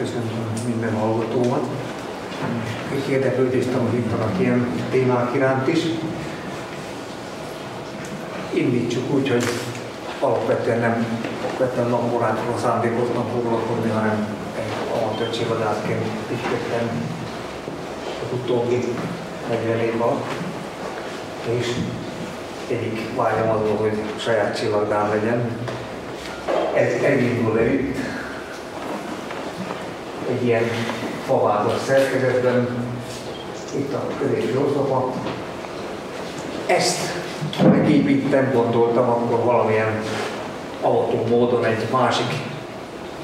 köszöntöm minden hallgatómat, és érdeklődést tanulítanak ilyen témák iránt is. Indítsuk úgy, hogy alapvetően nem napórától szándékoznak foglalkozni, hanem amatőr csivadászként Pisketten az utóbbi 40 év alatt, és egyik vágyam az, hogy saját csillagdán legyen. Ez elindul el itt, egy ilyen favázas szerkezetben, itt a középső oszlapa. Ezt megépítem, gondoltam, akkor valamilyen avató módon egy másik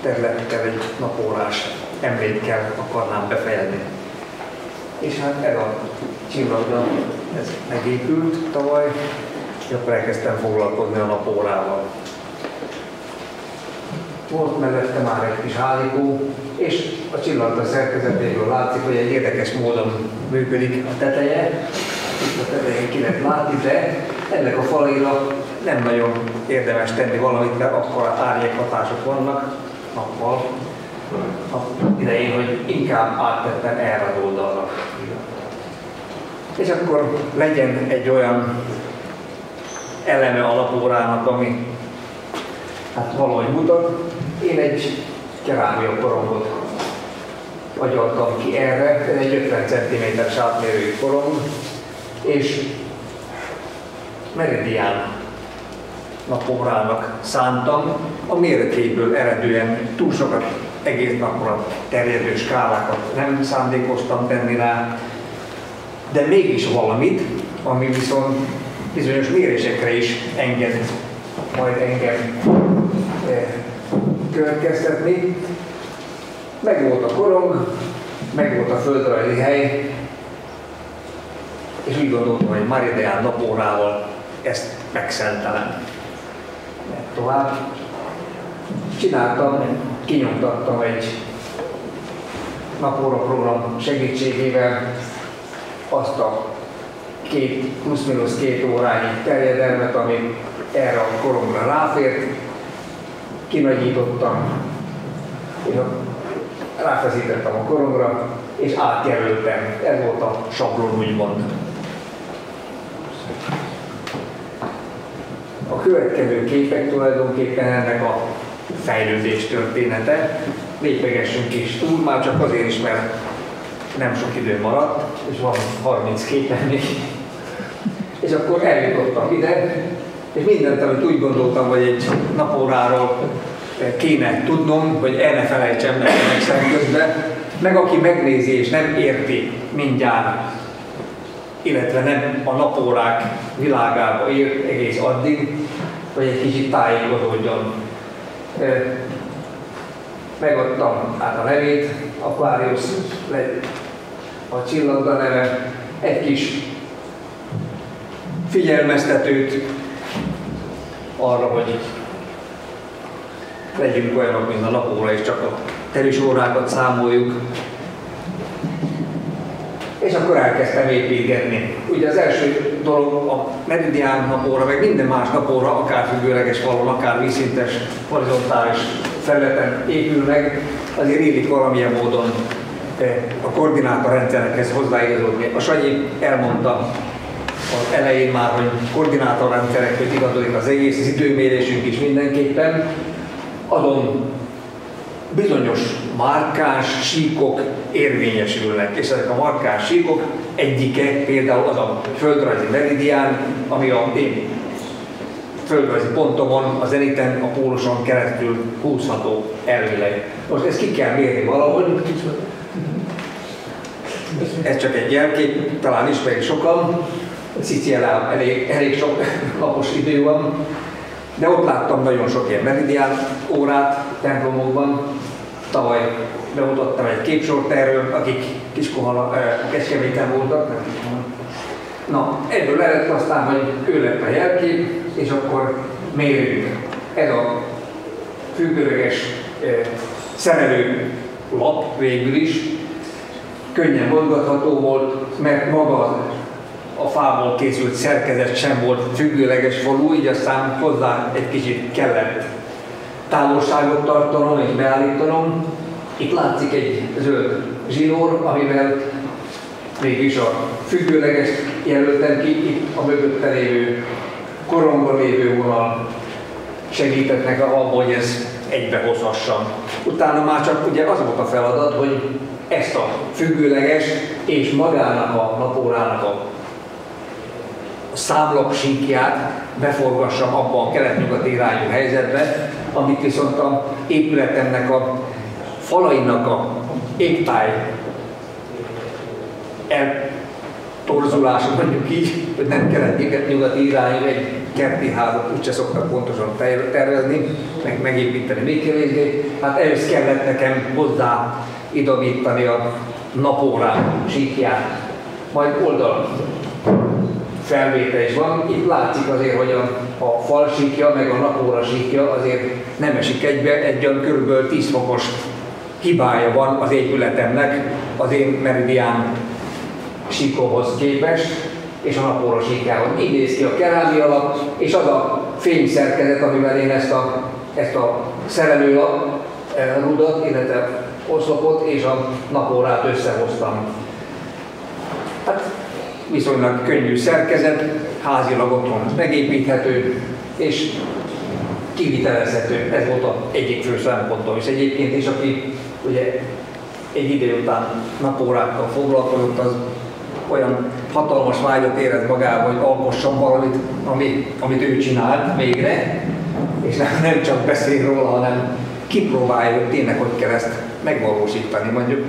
területtel, egy napórás emlékkel akarnám befejezni. És hát ez a csillagdán, ez megépült tavaly, és akkor elkezdtem foglalkozni a napórával. Volt mellette már egy kis hálókó, és a csillagda szerkezetéből látszik, hogy egy érdekes módon működik a teteje. Itt a tetején ki lehet látni, de ennek a falaira nem nagyon érdemes tenni valamit, mert akkor árnyékhatások vannak nappal. Idején, hogy inkább áttettem erre az oldalra. És akkor legyen egy olyan eleme a napórának, ami hát valahogy mutat. Én egy kerámia korongot agyaltam ki erre, ez egy 50 cm-s átmérőjű korong, és Meridián napórának szántam, a méretéből eredően túl sokat egész napra terjedő skálákat nem szándékoztam tenni rá, de mégis valamit, ami viszont bizonyos mérésekre is enged majd engem következtetni. Meg volt a korong, meg volt a földrajzi hely, és úgy gondoltam, hogy Meridián napórával ezt megszentelem. Tovább csináltam, kinyomtattam egy napóra program segítségével azt a plusz-minusz két órányi terjedelmet, ami erre a koromra ráfért, kinagyítottam, ráfeszítettem a koromra, és átjelöltem. Ez volt a sablon, úgymond. A következő képek tulajdonképpen ennek a fejlődés története. Lépegessünk is túl, már csak azért is, mert nem sok idő maradt, és van 30 képen még. És akkor eljutottam ide, és mindent, amit úgy gondoltam, hogy egy napóráról kéne tudnom, hogy el ne felejtsem meg szemközben, meg aki megnézi és nem érti mindjárt, illetve nem a napórák világába ért egész addig, hogy egy kicsit tájékozódjon. Megadtam át a nevét, Aquarius a csillagda neve, egy kis figyelmeztetőt arra, hogy legyünk olyanok, mint a napóra, és csak a terüs órákat számoljuk. És akkor elkezdtem építgetni. Ugye az első dolog a Meridián napóra, meg minden más napóra, akár függőleges falon, akár vízszintes, horizontális felületen épül meg, azért illik valamilyen módon a koordinátorrendszerekhez hozzáigazodni. A Sanyi elmondta az elején már, hogy koordinátorrendszerekhez igazodik az egész, az időmérésünk is mindenképpen. Azon bizonyos márkáns síkok érvényesülnek, és ezek a márkáns síkok egyike például az a földrajzi meridián, ami a én földrajzi pontomon, a zeniten, a póluson keresztül húzható elvileg. Most ezt ki kell mérni valahogy. Ez csak egy jelkép, talán ismerik sokan. Szicílián elég sok napos idő van. De ott láttam nagyon sok ilyen meridián órát templomokban. Tavaly bemutattam egy képsort erről, akik Kecskeméten voltak. Na, ebből lett aztán, hogy ő lett a jelkép, és akkor mérünk. Ez a függőleges szerelő lap végül is könnyen mozgatható volt, mert maga a fából készült szerkezet sem volt függőleges falú, így aztán hozzá egy kicsit kellett távolságot tartanom és beállítanom. Itt látszik egy zöld zsinór, amivel mégis a függőleges jelöltem ki, itt a mögötte lévő, koromban lévő vonal segített nekem abban, hogy ez egybehozhassam. Utána már csak ugye az volt a feladat, hogy ezt a függőleges és magának a napórának a számlapsíkját beforgassam abban a kelet-nyugati irányú helyzetbe, amit viszont a épületemnek a falainak a égtáj eltorzulása, mondjuk így, hogy nem kelet-nyugati irányú egy kerti házat úgyse szoktak pontosan tervezni, meg megépíteni még kevésbé. Hát ehhez kellett nekem hozzá idomítani a napórám síkját, majd oldal felvétel is van. Itt látszik azért, hogy a fal síkja meg a napóra síkja azért nem esik egybe, egy olyan kb. 10 fokos hibája van az épületemnek az én meridián síkomhoz képest, és a napóra síkjában. Így néz ki a kerámia alap, és az a fényszerkezet, amivel én ezt a szerelőlap rudat, illetve oszlopot és a napórát összehoztam. Hát viszonylag könnyű szerkezet, házilag otthon megépíthető és kivitelezhető. Ez volt az egyik fő szempontom. És egyébként is, aki ugye egy idő után napórákkal foglalkozott, az olyan hatalmas vágyat érez magában, hogy alkosson valamit, amit ő csinált végre, és nem csak beszél róla, hanem kipróbálja, hogy tényleg hogy kell ezt megvalósítani, mondjuk.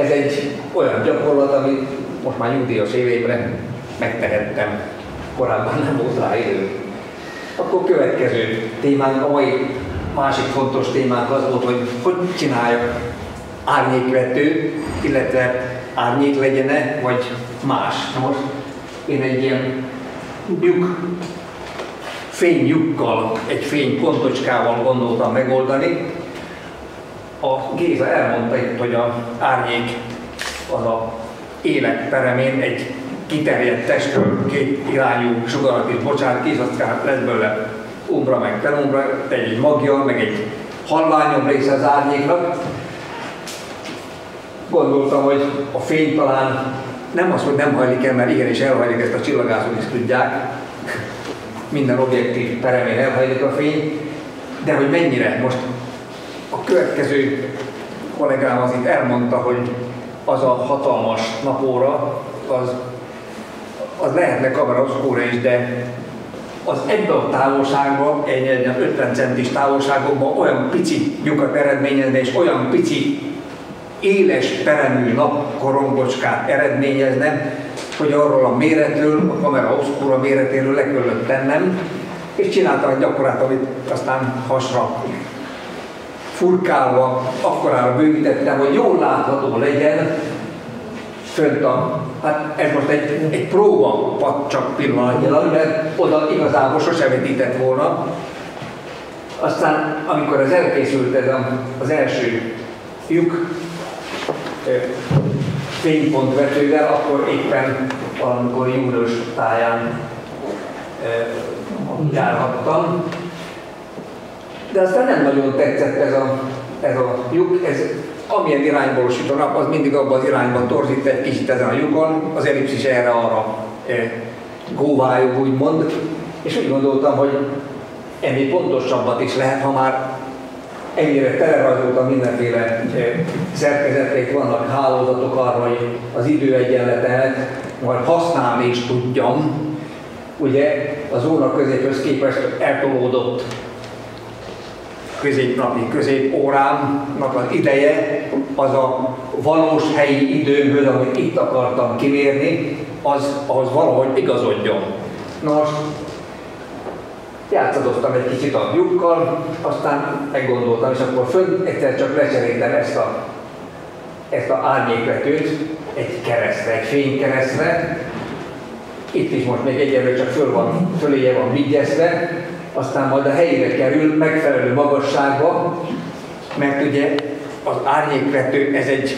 Ez egy olyan gyakorlat, amit most már nyugdíjas évemre megtehettem. Korábban nem volt rá idő. Akkor következő témánk, a mai másik fontos témánk az volt, hogy csináljak árnyékvető, illetve árnyék legyen-e, vagy más. Most én egy ilyen lyuk, fénylyukkal, egy fénypontocskával gondoltam megoldani. A Géza elmondta itt, hogy az árnyék az a élet peremén egy kiterjedt testről két irányú sugarat is bocsát ki, és aztán lesz belőle umbra meg penumbra, egy magja, meg egy halványabb része az árnyéknak. Gondoltam, hogy a fény talán nem az, hogy nem hajlik el, mert igenis elhajlik, ezt a csillagászok is tudják. Minden objektív peremén elhajlik a fény, de hogy mennyire most a következő kollégám az itt elmondta, hogy az a hatalmas napóra, az lehetne kameraoszkóra is, de az ebben a távolságban, egy 50 centis távolságokban olyan pici lyukat eredményezne, és olyan pici éles peremű napkorongocskát eredményezne, hogy arról a méretről, a kameraoszkóra méretéről le kellett tennem, és csináltam egy gyakorlát, amit aztán hasra furkálva, akkorára bővítettem, hogy jól látható legyen fönt a... Hát ez most egy próba pat csak pillanatnyilag, mert oda igazából sosem vetített volna. Aztán, amikor ez elkészült, ez az első lyuk fénypontvetővel, akkor éppen valamikor július táján járhattam. De aztán nem nagyon tetszett ez a lyuk, ez amilyen irányból süt a nap, az mindig abban az irányban torzít egy kicsit ezen a lyukon, az ellipszis erre-arra góvályog, úgymond, és úgy gondoltam, hogy ennél pontosabbat is lehet, ha már ennyire telerajzoltam mindenféle szerkezetek, vannak hálózatok arra, hogy az időegyenletet majd használni is tudjam. Ugye a zóna középhöz képest eltolódott középnapi középórámnak az ideje, az a valós helyi időből, amit itt akartam kimérni, az valahogy igazodjon. Nos, játszadoztam egy kicsit a lyukkal, aztán meggondoltam, és akkor fönt egyszer csak lecseréltem ezt a árnyékvetőt egy keresztre, egy fénykeresztre. Itt is most még egyelőre csak föléje van vigyezve, aztán majd a helyére kerül megfelelő magasságba, mert ugye az árnyékvető ez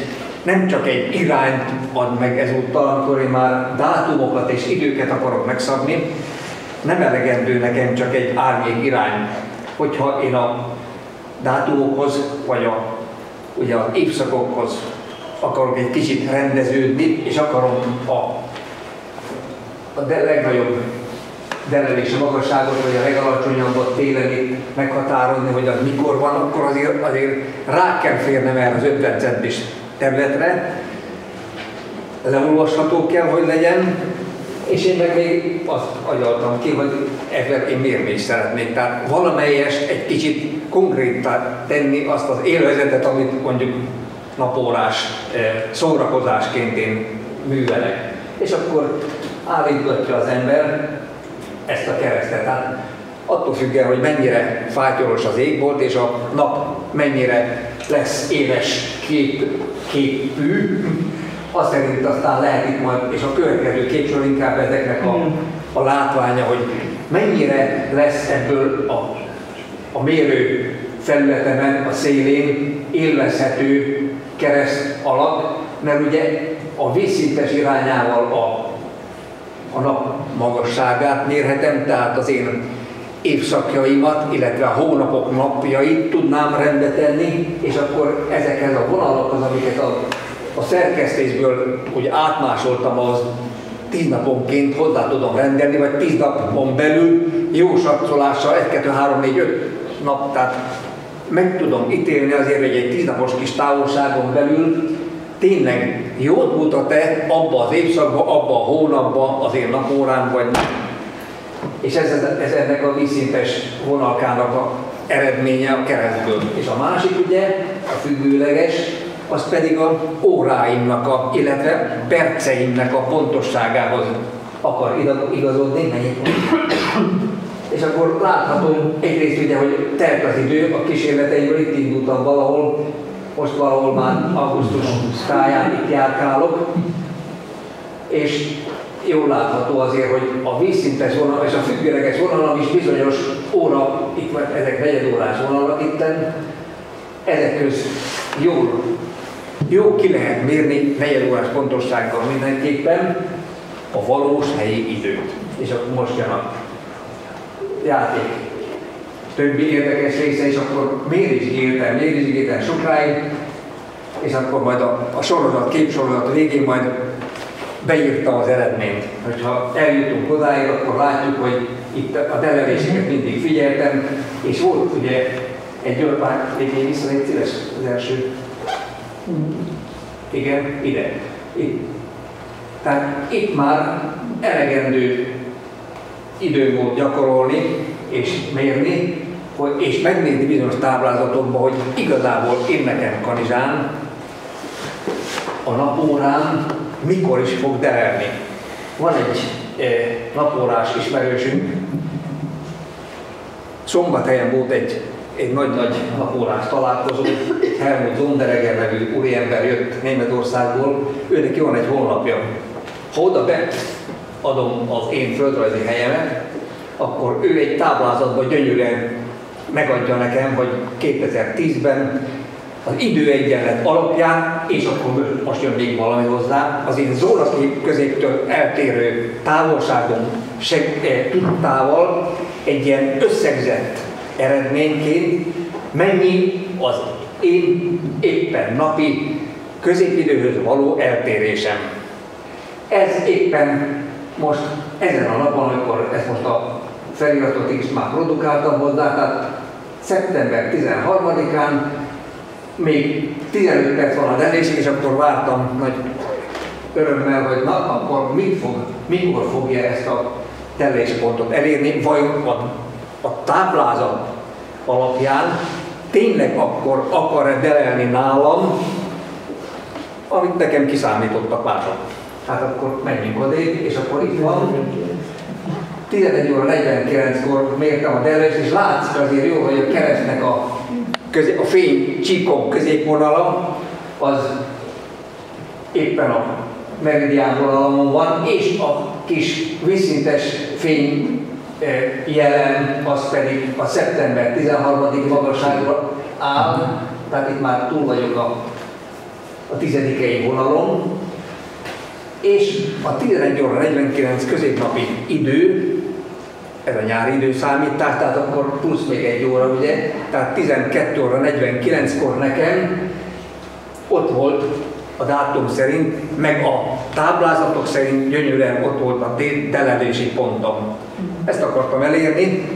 nem csak egy irányt ad meg ezúttal, amikor én már dátumokat és időket akarok megszabni, nem elegendő nekem csak egy árnyék irány, hogyha én a dátumokhoz vagy a ugye az évszakokhoz akarok egy kicsit rendeződni, és akarom a legnagyobb derelés a magasságot, vagy a legalacsonyabbat télen itt meghatározni, hogy az mikor van, akkor azért rá kell férnem erre az 50 centis területre. Leolvasható kell, hogy legyen, és én meg még azt agyaltam ki, hogy ebben én mérni szeretnék. Tehát valamelyest egy kicsit konkrétá tenni azt az élvezetet, amit mondjuk napórás szórakozásként én művelek. És akkor állítgatja az ember ezt a keresztet. Tehát attól függően, hogy mennyire fátyolos az égbolt, és a nap mennyire lesz éles képű, azt szerint aztán lehet itt majd, és a következő képsor inkább ezeknek a látványa, hogy mennyire lesz ebből a mérő felületemen, a szélén élvezhető kereszt alak, mert ugye a vízszintes irányával a nap magasságát mérhetem, tehát az én évszakjaimat, illetve a hónapok napjait tudnám rendbe tenni, és akkor ezekhez a vonalakhoz, amiket a szerkesztésből úgy átmásoltam, az 10 naponként hozzá tudom rendelni, vagy 10 napon belül jó sattolással, 1, 2, 3, 4, 5 nap, tehát meg tudom ítélni azért, hogy egy 10 napos kis távolságon belül tényleg jót mutat-e abba az évszakban, abba a hónapban az én napórán, vagy nem. És ez ennek a vízszintes vonalkának a eredménye a keresztből. És a másik ugye, a függőleges, az pedig az óráimnak, illetve perceimnek a pontosságához akar igazodni. És akkor látható egyrészt ugye, hogy telt az idő, a kísérleteimről itt indultam valahol, most valahol már augusztus táján itt járkálok, és jól látható azért, hogy a vízszintes vonal és a függőleges vonalam is bizonyos óra, itt van, ezek negyedórás vonalak itten, ezek köz jó ki lehet mérni negyedórás pontossággal mindenképpen a valós helyi időt. És akkor most jön a játék többi érdekes része, és akkor mérizgéltem sokáig, és akkor majd a sorozat, képsorozat végén majd beírtam az eredményt. Ha eljutunk odáig, akkor látjuk, hogy itt a dereléseket mindig figyeltem, és volt ugye egy györpár, végén visszanégy szíves az első. Igen, ide. Itt. Tehát itt már elegendő idő volt gyakorolni és mérni, és megnézni bizonyos táblázatokban, hogy igazából én nekem Kanizsán a napórán mikor is fog derelni. Van egy napórás ismerősünk, Szombathelyen volt egy nagy-nagy napórás találkozó, egy Helmut Zondereger nevű úriember jött Németországból, őnek van egy honlapja. Ha oda adom az én földrajzi helyemet, akkor ő egy táblázatban gyönyörűen megadja nekem, hogy 2010-ben az időegyenlet alapján, és akkor most jön még valami hozzá, az én zónakép középtől eltérő távolságon tudtával egy ilyen összegzett eredményként mennyi az én éppen napi középidőhöz való eltérésem. Ez éppen most ezen a napon, amikor ezt most a feliratot is már produkáltam hozzá, tehát szeptember 13-án még 15 perc van a derelésig, és akkor vártam nagy örömmel, hogy na, akkor mikor fogja ezt a dereléspontot elérni, vajon a táblázat alapján tényleg akkor akar-e derelni nálam, amit nekem kiszámítottak mások. Hát akkor menjünk odébb, és akkor itt van, 11 óra 49-kor mértem a derelést, és látszik azért jó, hogy a keresztnek a fény csíkon középvonala az éppen a meridián vonalamon van, és a kis vízszintes fény jelen, az pedig a szeptember 13. magasságra áll, tehát itt már túl vagyok a 10-i vonalon, és a 11 óra 49 középnapi idő, ez a nyári időszámítás, tehát akkor plusz még 1 óra, ugye, tehát 12 óra 49-kor nekem ott volt a dátum szerint, meg a táblázatok szerint gyönyörűen ott volt a telelési pontom. Ezt akartam elérni,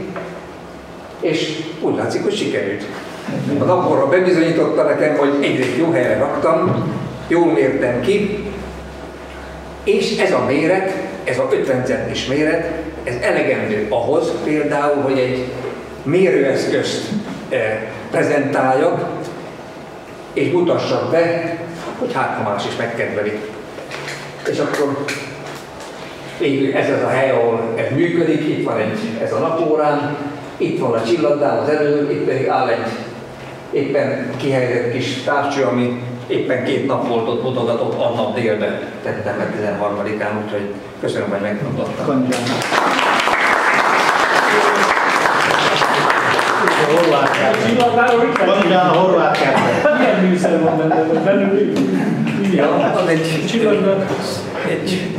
és úgy látszik, hogy sikerült. A napóra bebizonyította nekem, hogy egyrészt jó helyre raktam, jól mértem ki, és ez a méret, ez a 50 centis méret, ez elegendő ahhoz például, hogy egy mérőeszközt prezentáljak, és mutassak be, hogy hát más is megkedveli. És akkor végül ez az a hely, ahol ez működik, itt van ez a napórán, itt van a csillagdár az elő, itt pedig áll egy éppen kihelyezett kis tárcső, ami éppen két nap volt ott mutogatott, annap délben tettem meg 13-án, úgyhogy köszönöm, hogy megmutattam. Milyen műszer van benned? Bennünk? Igen, az egy csillagdár. Egy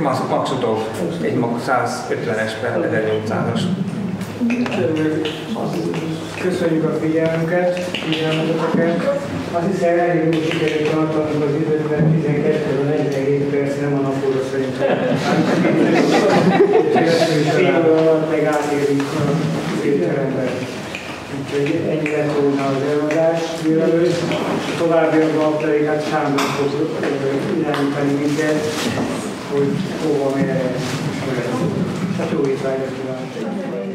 maxutó, egy 150-es per 1800-as. Köszönjük a figyelmüket. Azt hiszem, elég úgy sikerült tartanunk az időben 12-47 perc, nem a napóra szerintem. Fél alatt meg átérünk a szétteremben. Úgyhogy ennyi lett volna az előadás délelőtt. Továbbiakban pedig hát Sándor fog irányítani minket, hogy hova merre. Hát jó étvágyat kívánok!